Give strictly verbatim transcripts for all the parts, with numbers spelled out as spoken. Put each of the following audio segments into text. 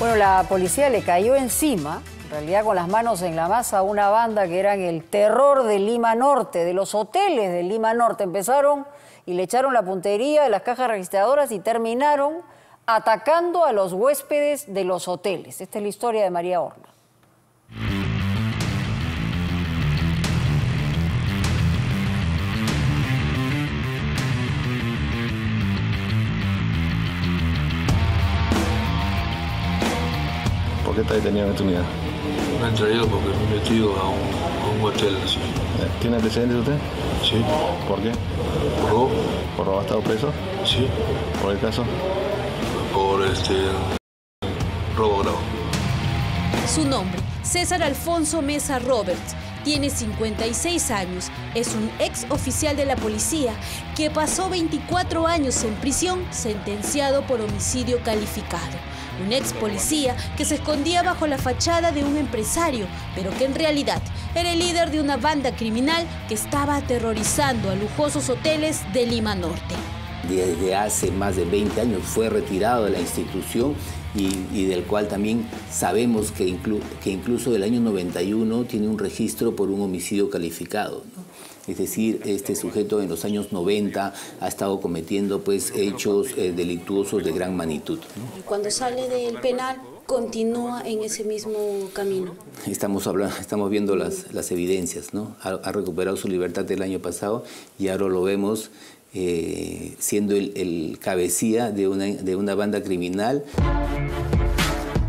Bueno, la policía le cayó encima, en realidad con las manos en la masa, a una banda que eran el terror de Lima Norte, de los hoteles de Lima Norte. Empezaron y le echaron la puntería de las cajas registradoras y terminaron atacando a los huéspedes de los hoteles. Esta es la historia de María Horna. ¿Por qué está detenida en esta unidad? Me han traído porque me he metido a un, a un hotel. Sí. ¿Tiene antecedentes usted? Sí. ¿Por qué? Por robo. ¿Por robo ha estado preso? Sí. ¿Por el caso? Por este robo grave. Su nombre, César Alfonso Meza Roberts. Tiene cincuenta y seis años, es un ex oficial de la policía que pasó veinticuatro años en prisión sentenciado por homicidio calificado. Un ex policía que se escondía bajo la fachada de un empresario, pero que en realidad era el líder de una banda criminal que estaba aterrorizando a lujosos hoteles de Lima Norte. Desde hace más de veinte años fue retirado de la institución y, y del cual también sabemos que, inclu, que incluso del año noventa y uno tiene un registro por un homicidio calificado, ¿no? Es decir, este sujeto en los años noventa ha estado cometiendo pues hechos eh, delictuosos de gran magnitud, ¿no? Cuando sale del penal continúa en ese mismo camino. Estamos hablando, estamos viendo las, las evidencias, ¿no? Ha, ha recuperado su libertad del año pasado y ahora lo vemos Eh, siendo el, el cabecilla de una, de una banda criminal.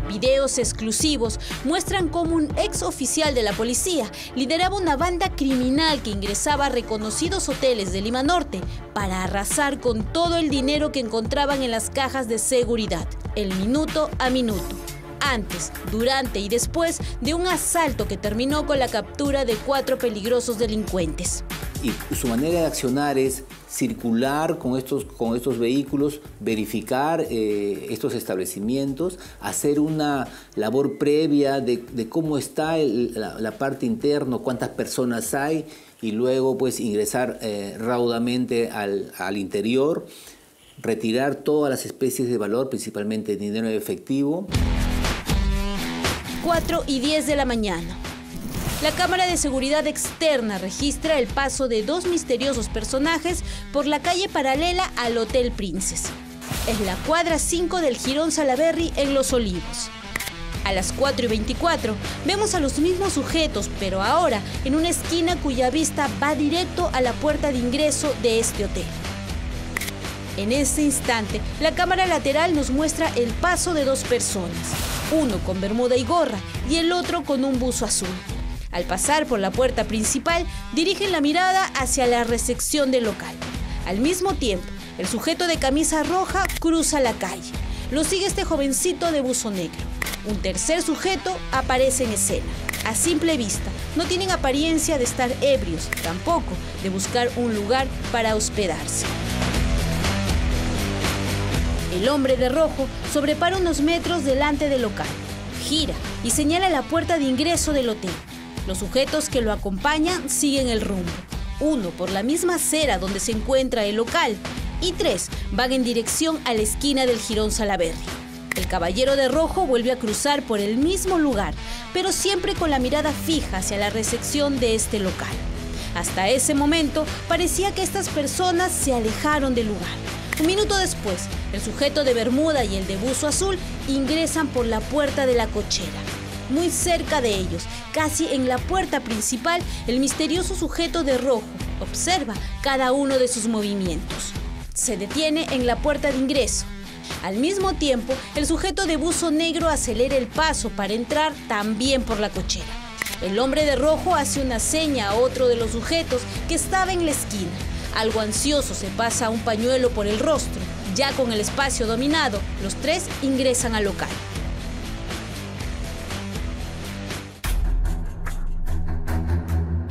Videos exclusivos muestran cómo un ex oficial de la policía lideraba una banda criminal que ingresaba a reconocidos hoteles de Lima Norte para arrasar con todo el dinero que encontraban en las cajas de seguridad, el minuto a minuto, antes, durante y después de un asalto que terminó con la captura de cuatro peligrosos delincuentes. Y su manera de accionar es circular con estos, con estos vehículos, verificar eh, estos establecimientos, hacer una labor previa de, de cómo está el, la, la parte interna, cuántas personas hay, y luego pues ingresar eh, raudamente al, al interior, retirar todas las especies de valor, principalmente dinero en efectivo. cuatro y diez de la mañana. La cámara de seguridad externa registra el paso de dos misteriosos personajes por la calle paralela al Hotel Princess. Es la cuadra cinco del Jirón Salaverry en Los Olivos. A las cuatro y veinticuatro vemos a los mismos sujetos, pero ahora en una esquina cuya vista va directo a la puerta de ingreso de este hotel. En ese instante, la cámara lateral nos muestra el paso de dos personas, uno con bermuda y gorra y el otro con un buzo azul. Al pasar por la puerta principal, dirigen la mirada hacia la recepción del local. Al mismo tiempo, el sujeto de camisa roja cruza la calle. Lo sigue este jovencito de buzo negro. Un tercer sujeto aparece en escena. A simple vista, no tienen apariencia de estar ebrios, tampoco de buscar un lugar para hospedarse. El hombre de rojo sobrepara unos metros delante del local, gira y señala la puerta de ingreso del hotel. Los sujetos que lo acompañan siguen el rumbo. Uno por la misma acera donde se encuentra el local y tres van en dirección a la esquina del Jirón Salaverry. El caballero de rojo vuelve a cruzar por el mismo lugar, pero siempre con la mirada fija hacia la recepción de este local. Hasta ese momento parecía que estas personas se alejaron del lugar. Un minuto después, el sujeto de bermuda y el de buzo azul ingresan por la puerta de la cochera. Muy cerca de ellos, casi en la puerta principal, el misterioso sujeto de rojo observa cada uno de sus movimientos. Se detiene en la puerta de ingreso. Al mismo tiempo, el sujeto de buzo negro acelera el paso para entrar también por la cochera. El hombre de rojo hace una seña a otro de los sujetos que estaba en la esquina. Algo ansioso se pasa un pañuelo por el rostro. Ya con el espacio dominado, los tres ingresan al local.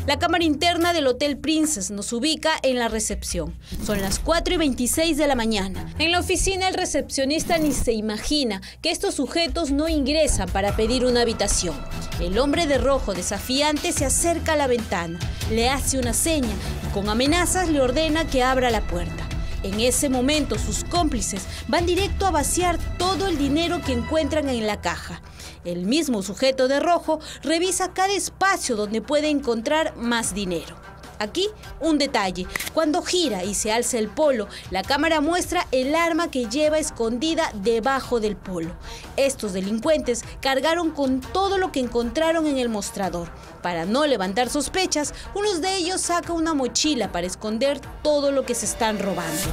La cámara interna del Hotel Princess nos ubica en la recepción. Son las cuatro y veintiséis de la mañana. En la oficina el recepcionista ni se imagina que estos sujetos no ingresan para pedir una habitación. El hombre de rojo desafiante se acerca a la ventana, le hace una seña y con amenazas le ordena que abra la puerta. En ese momento, sus cómplices van directo a vaciar todo el dinero que encuentran en la caja. El mismo sujeto de rojo revisa cada espacio donde puede encontrar más dinero. Aquí, un detalle. Cuando gira y se alza el polo, la cámara muestra el arma que lleva escondida debajo del polo. Estos delincuentes cargaron con todo lo que encontraron en el mostrador. Para no levantar sospechas, uno de ellos saca una mochila para esconder todo lo que se están robando.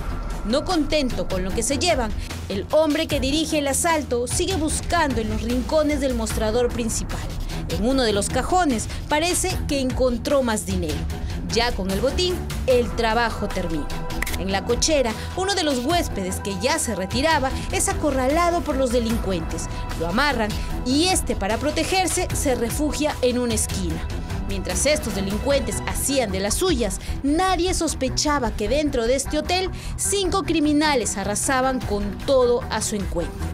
No contento con lo que se llevan, el hombre que dirige el asalto sigue buscando en los rincones del mostrador principal. En uno de los cajones parece que encontró más dinero. Ya con el botín, el trabajo termina. En la cochera, uno de los huéspedes que ya se retiraba es acorralado por los delincuentes. Lo amarran y este, para protegerse, se refugia en una esquina. Mientras estos delincuentes hacían de las suyas, nadie sospechaba que dentro de este hotel, cinco criminales arrasaban con todo a su encuentro.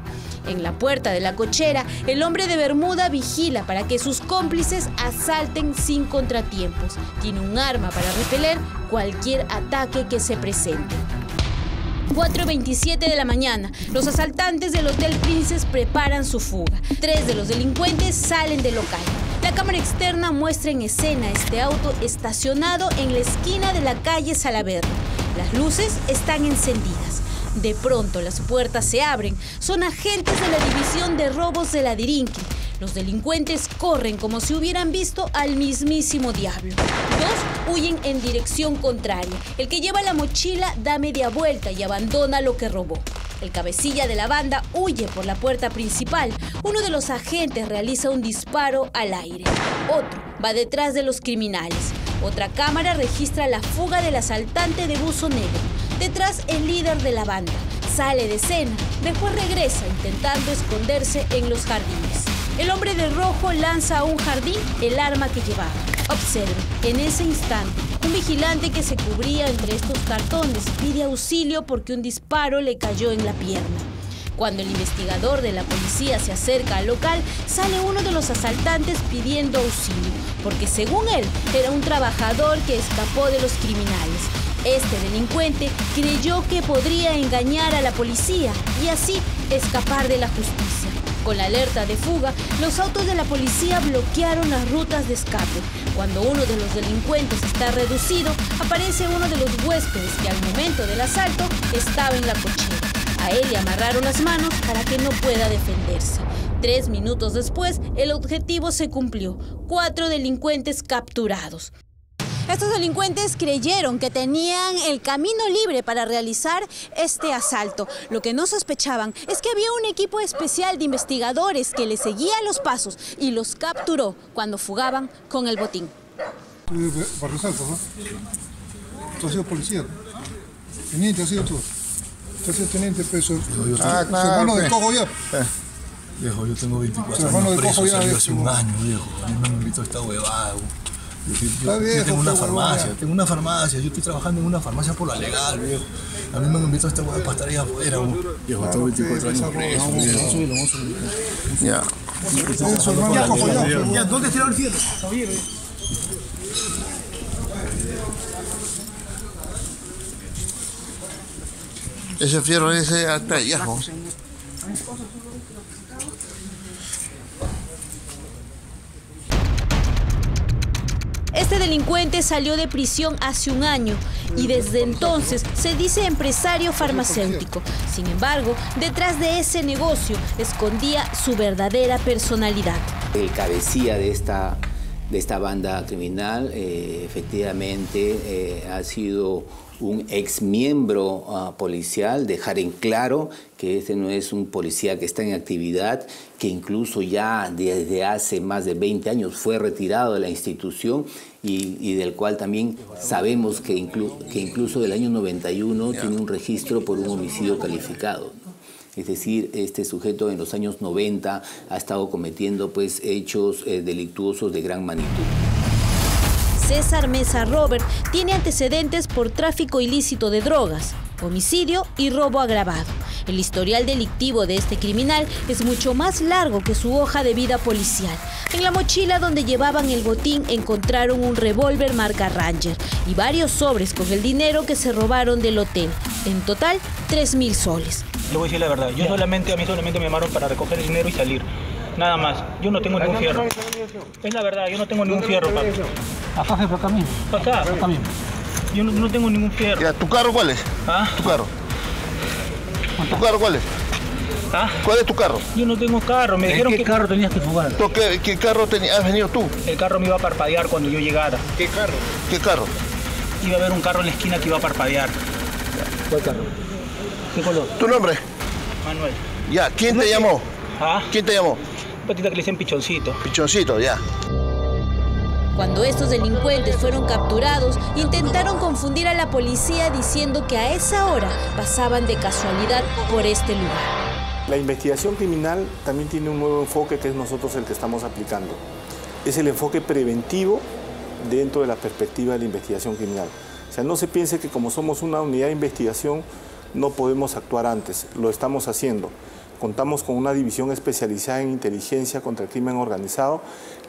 En la puerta de la cochera, el hombre de bermuda vigila para que sus cómplices asalten sin contratiempos. Tiene un arma para repeler cualquier ataque que se presente. cuatro y veintisiete de la mañana, los asaltantes del Hotel Princess preparan su fuga. Tres de los delincuentes salen del local. La cámara externa muestra en escena este auto estacionado en la esquina de la calle Salaverde. Las luces están encendidas. De pronto, las puertas se abren. Son agentes de la División de Robos de la DIRINCRI. Los delincuentes corren como si hubieran visto al mismísimo diablo. Dos huyen en dirección contraria. El que lleva la mochila da media vuelta y abandona lo que robó. El cabecilla de la banda huye por la puerta principal. Uno de los agentes realiza un disparo al aire. Otro va detrás de los criminales. Otra cámara registra la fuga del asaltante de buzo negro. Detrás, el líder de la banda sale de escena, después regresa intentando esconderse en los jardines. El hombre de rojo lanza a un jardín el arma que llevaba. Observen, en ese instante, un vigilante que se cubría entre estos cartones pide auxilio porque un disparo le cayó en la pierna. Cuando el investigador de la policía se acerca al local, sale uno de los asaltantes pidiendo auxilio, porque según él, era un trabajador que escapó de los criminales. Este delincuente creyó que podría engañar a la policía y así escapar de la justicia. Con la alerta de fuga, los autos de la policía bloquearon las rutas de escape. Cuando uno de los delincuentes está reducido, aparece uno de los huéspedes que al momento del asalto estaba en la cochera. A él le amarraron las manos para que no pueda defenderse. Tres minutos después, el objetivo se cumplió. Cuatro delincuentes capturados. Estos delincuentes creyeron que tenían el camino libre para realizar este asalto. Lo que no sospechaban es que había un equipo especial de investigadores que les seguía los pasos y los capturó cuando fugaban con el botín. Barrio Salto, ¿no? Tú has sido policía. Teniente, has sido tú. Tú has sido teniente preso. Ah, claro. Hermano de Cojo ya. Viejo, yo tengo veinticuatro años preso, salió hace un año, viejo. A mí me invitó esta huevada. Yo, yo, viejo, yo tengo una farmacia, tengo una farmacia, yo estoy trabajando en una farmacia por la legal, viejo. A mí me invitó a esta hueá para estar ahí afuera, viejo, tengo veinticuatro años preso, viejo. Ya. Ya, ¿dónde tiró el fierro? Ese fierro es hasta allá, ¿no? Este delincuente salió de prisión hace un año y desde entonces se dice empresario farmacéutico. Sin embargo, detrás de ese negocio escondía su verdadera personalidad. El cabecilla de esta, de esta banda criminal eh, efectivamente eh, ha sido un ex miembro uh, policial, dejar en claro que este no es un policía que está en actividad, que incluso ya desde hace más de veinte años fue retirado de la institución y, y del cual también sabemos que, inclu que incluso del año noventa y uno tiene un registro por un homicidio calificado, ¿no? Es decir, este sujeto en los años noventa ha estado cometiendo pues, hechos eh, delictuosos de gran magnitud. César Meza Roberts tiene antecedentes por tráfico ilícito de drogas, homicidio y robo agravado. El historial delictivo de este criminal es mucho más largo que su hoja de vida policial. En la mochila donde llevaban el botín encontraron un revólver marca Ranger y varios sobres con el dinero que se robaron del hotel. en total tres mil soles. Le voy a decir la verdad, yo solamente, a mí solamente me llamaron para recoger el dinero y salir, nada más. Yo no tengo ningún fierro. Es la verdad, yo no tengo ningún fierro, papi. Acá, acá, acá mismo. Acá, acá mismo. Yo no, no tengo ningún fierro. Ya, ¿tu carro cuál es? ¿Ah? ¿Tu carro? ¿Tu carro cuál es? ¿Ah? ¿Cuál es tu carro? Yo no tengo carro, me dijeron que... ¿Qué carro tenías que jugar? ¿Qué, qué carro tenías? ¿Has venido tú? El carro me iba a parpadear cuando yo llegara. ¿Qué carro? ¿Qué carro? Iba a haber un carro en la esquina que iba a parpadear. ¿Cuál carro? ¿Qué color? ¿Tu nombre? Manuel. Ya, ¿quién te llamó? ¿Ah? ¿Quién te llamó? Patita que le dicen Pichoncito. Pichoncito, ya. Cuando estos delincuentes fueron capturados, intentaron confundir a la policía diciendo que a esa hora pasaban de casualidad por este lugar. La investigación criminal también tiene un nuevo enfoque que es nosotros el que estamos aplicando. Es el enfoque preventivo dentro de la perspectiva de la investigación criminal. O sea, no se piense que como somos una unidad de investigación no podemos actuar antes, lo estamos haciendo. Contamos con una división especializada en inteligencia contra el crimen organizado.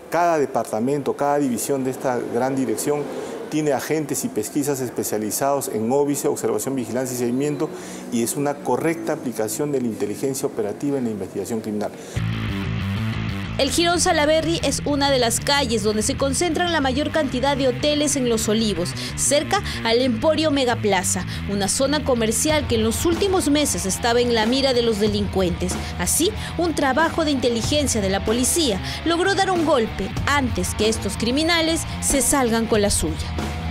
Cada departamento, cada división de esta gran dirección tiene agentes y pesquisas especializados en óbice, observación, vigilancia y seguimiento, y es una correcta aplicación de la inteligencia operativa en la investigación criminal. El Jirón Salaverry es una de las calles donde se concentran la mayor cantidad de hoteles en Los Olivos, cerca al Emporio Megaplaza, una zona comercial que en los últimos meses estaba en la mira de los delincuentes. Así, un trabajo de inteligencia de la policía logró dar un golpe antes que estos criminales se salgan con la suya.